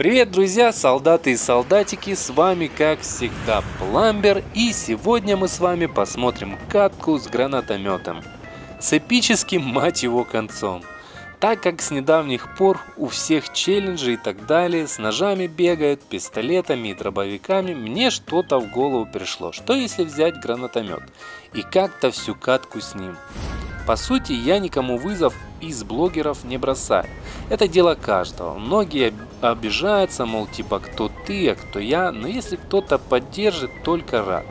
Привет, друзья, солдаты и солдатики, с вами, как всегда, Пламбер, и сегодня мы с вами посмотрим катку с гранатометом с эпическим, мать его, концом. Так как с недавних пор у всех челленджей и так далее с ножами бегают, пистолетами и дробовиками, мне что-то в голову пришло, что если взять гранатомет и как-то всю катку с ним. По сути, я никому вызов из блогеров не бросаю. Это дело каждого. Многие обижаются, мол, типа кто ты, а кто я. Но если кто-то поддержит, только рад.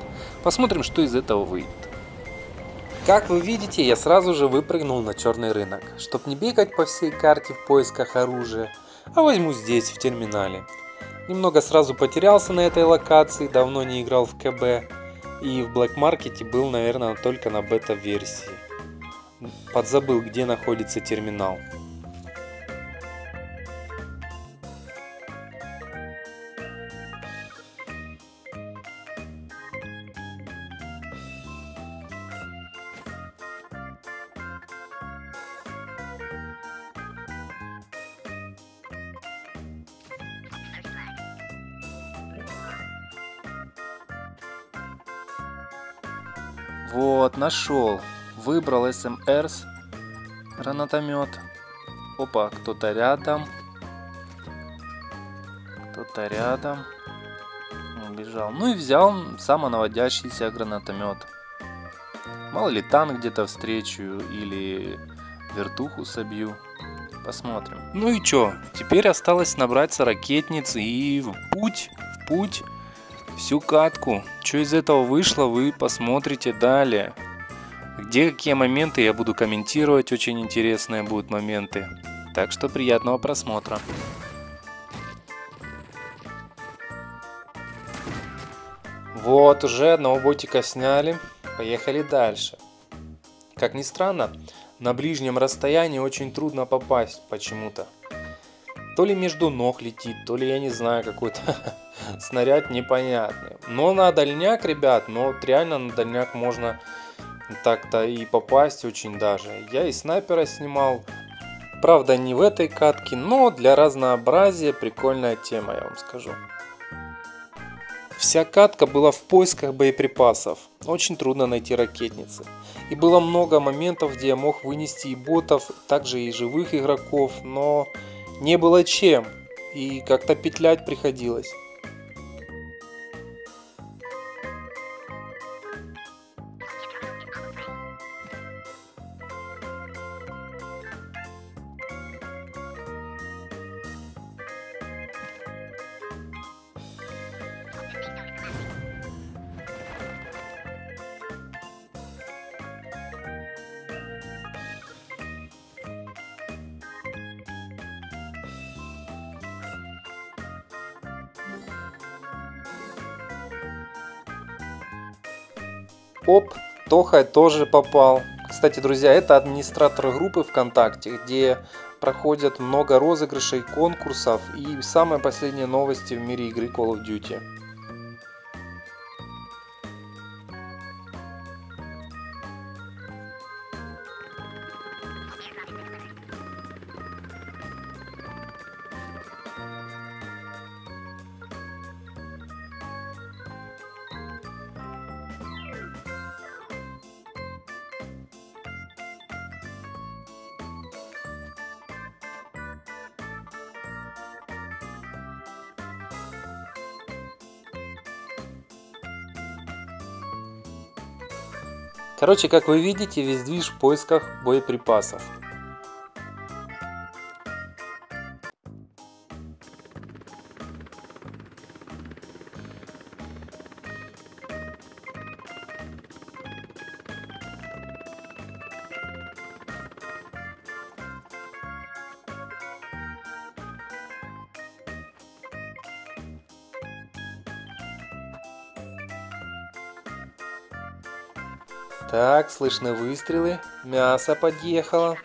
Посмотрим, что из этого выйдет. Как вы видите, я сразу же выпрыгнул на черный рынок, чтобы не бегать по всей карте в поисках оружия, а возьму здесь, в терминале. Немного сразу потерялся на этой локации, давно не играл в КБ. И в Black Market был, наверное, только на бета-версии. Подзабыл, где находится терминал. Вот, нашел. Выбрал SMRS, гранатомет. Опа, кто-то рядом. Кто-то рядом. Убежал. Ну и взял самонаводящийся гранатомет. Мало ли танк где-то встречу или вертуху собью. Посмотрим. Ну и чё? Теперь осталось набраться ракетниц и в путь всю катку. Что из этого вышло, вы посмотрите далее. Где какие моменты я буду комментировать, очень интересные будут моменты. Так что приятного просмотра. Вот, уже одного ботика сняли. Поехали дальше. Как ни странно, на ближнем расстоянии очень трудно попасть почему-то. То ли между ног летит, то ли, я не знаю, какой-то снаряд непонятный. Но на дальняк, ребят, вот реально на дальняк можно так-то и попасть очень даже. Я и снайпера снимал. Правда, не в этой катке, но для разнообразия прикольная тема, я вам скажу. Вся катка была в поисках боеприпасов. Очень трудно найти ракетницы. И было много моментов, где я мог вынести и ботов, также и живых игроков, но не было чем. И как-то петлять приходилось. Оп, Тоха тоже попал. Кстати, друзья, это администратор группы ВКонтакте, где проходят много розыгрышей, конкурсов и самые последние новости в мире игры Call of Duty. Короче, как вы видите, весь движ в поисках боеприпасов. Так, слышны выстрелы, мясо подъехало.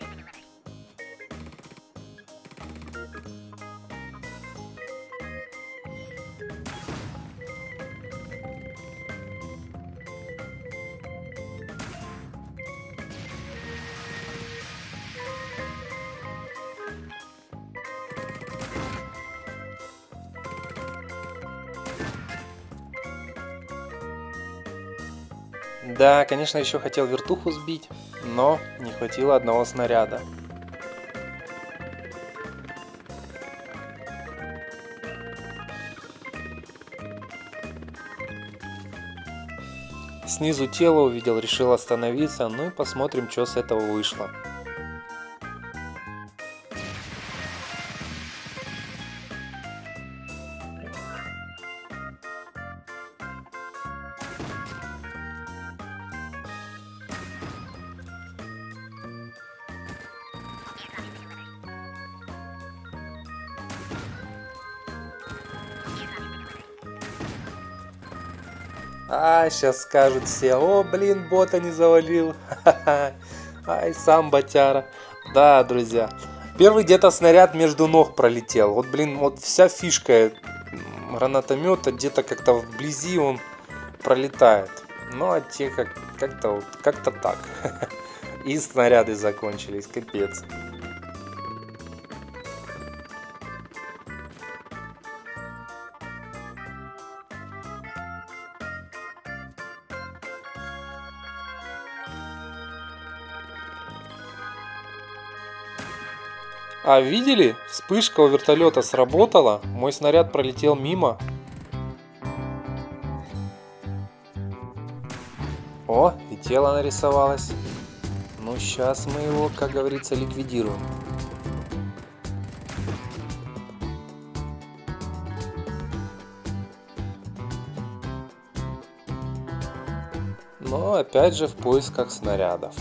Да, конечно, еще хотел вертуху сбить, но не хватило одного снаряда. Снизу тело увидел, решил остановиться, ну и посмотрим, что с этого вышло. А, сейчас скажут все, о, блин, бота не завалил, ха-ха-ха, ай, сам ботяра. Да, друзья, первый где-то снаряд между ног пролетел, вот, блин, вот вся фишка гранатомета, где-то как-то вблизи он пролетает, ну, а те как-то вот, как-то так, и снаряды закончились, капец. А видели? Вспышка у вертолета сработала, мой снаряд пролетел мимо. О, и тело нарисовалось. Ну, сейчас мы его, как говорится, ликвидируем. Но опять же в поисках снарядов.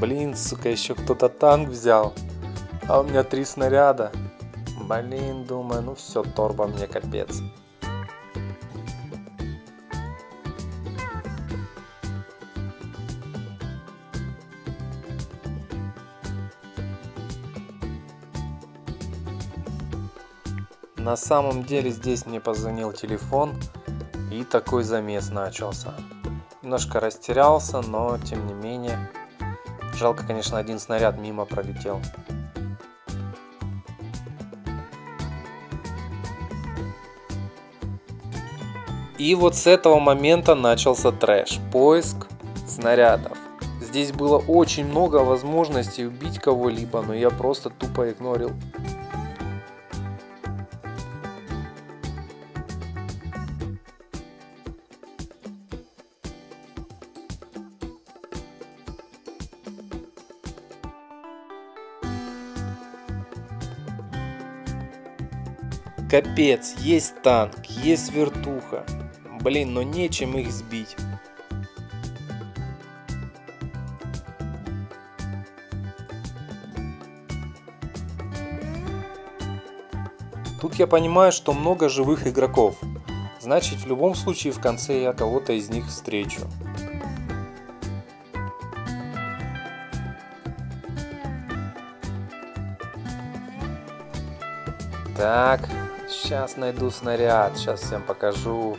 Блин, сука, еще кто-то танк взял, а у меня 3 снаряда. Блин, думаю, ну все, торба мне капец. На самом деле здесь мне позвонил телефон и такой замес начался. Немножко растерялся, но тем не менее... Жалко, конечно, один снаряд мимо пролетел. И вот с этого момента начался трэш. Поиск снарядов. Здесь было очень много возможностей убить кого-либо, но я просто тупо игнорил. Капец, есть танк, есть вертуха. Блин, но нечем их сбить. Тут я понимаю, что много живых игроков. Значит, в любом случае в конце я кого-то из них встречу. Так... Сейчас найду снаряд, сейчас всем покажу.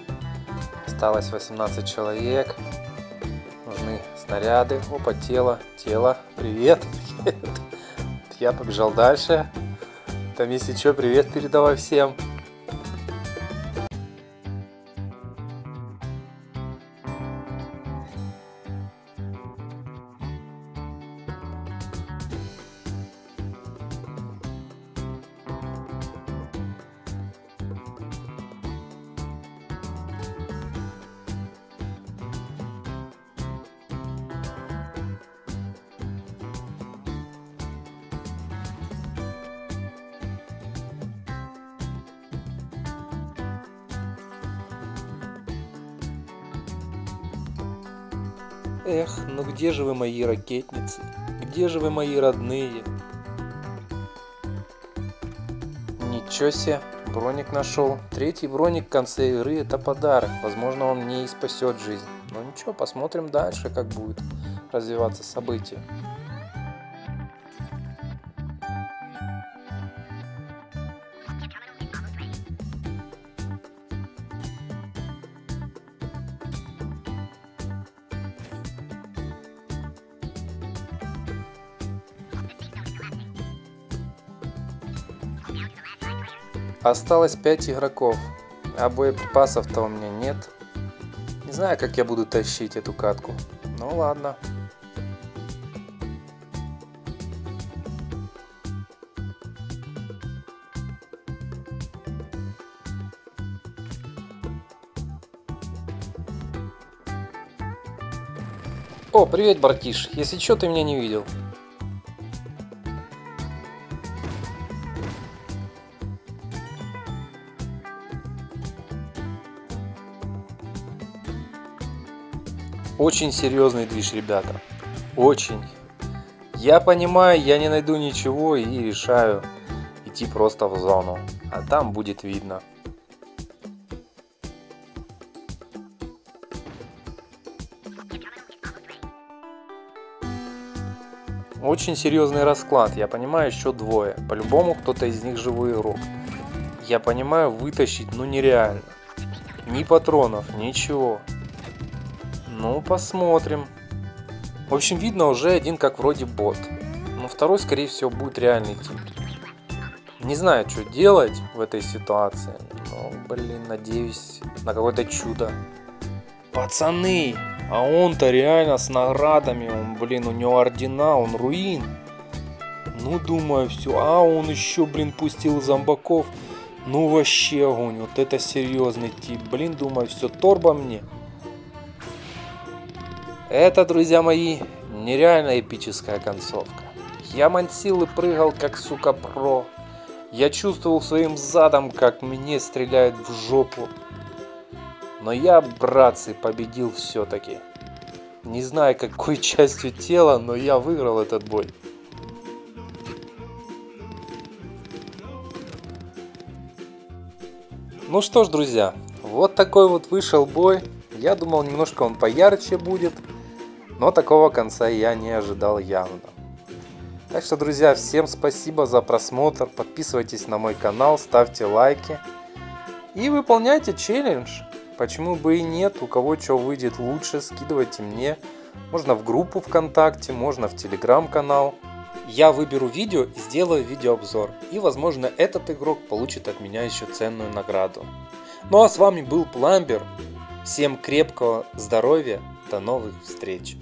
Осталось 18 человек. Нужны снаряды. Опа, тело. Привет. Я побежал дальше. Там если что, привет передавай всем. Эх, ну где же вы, мои ракетницы? Где же вы, мои родные? Ничего себе, броник нашел. Третий броник в конце игры — это подарок. Возможно, он мне и спасет жизнь. Но ничего, посмотрим дальше, как будет развиваться событие. Осталось 5 игроков, а боеприпасов-то у меня нет. Не знаю, как я буду тащить эту катку. Ну ладно. О, привет, братиш. Если что, ты меня не видел. Очень серьезный движ, ребята. Очень. Я понимаю, я не найду ничего и решаю идти просто в зону. А там будет видно. Очень серьезный расклад. Я понимаю, еще двое. По-любому кто-то из них живой игрок. Я понимаю, вытащить ну нереально. Ни патронов, ничего. Ну, посмотрим. В общем, видно уже один как вроде бот. Но второй, скорее всего, будет реальный тип. Не знаю, что делать в этой ситуации. Но, блин, надеюсь на какое-то чудо. Пацаны, а он-то реально с наградами. Он, блин, у него ордена, он руин. Ну, думаю, все. А, он еще, блин, пустил зомбаков. Ну, вообще, огонь. Вот это серьезный тип. Блин, думаю, все, торба мне. Это, друзья мои, нереально эпическая концовка. Я мансил и прыгал, как, сука, про. Я чувствовал своим задом, как мне стреляют в жопу. Но я, братцы, победил все-таки. Не знаю, какой частью тела, но я выиграл этот бой. Ну что ж, друзья, вот такой вот вышел бой. Я думал, немножко он поярче будет. Но такого конца я не ожидал явно. Так что, друзья, всем спасибо за просмотр. Подписывайтесь на мой канал, ставьте лайки. И выполняйте челлендж. Почему бы и нет, у кого что выйдет лучше, скидывайте мне. Можно в группу ВКонтакте, можно в Телеграм-канал. Я выберу видео и сделаю видеообзор. И, возможно, этот игрок получит от меня еще ценную награду. Ну а с вами был Пламбер. Всем крепкого здоровья. До новых встреч!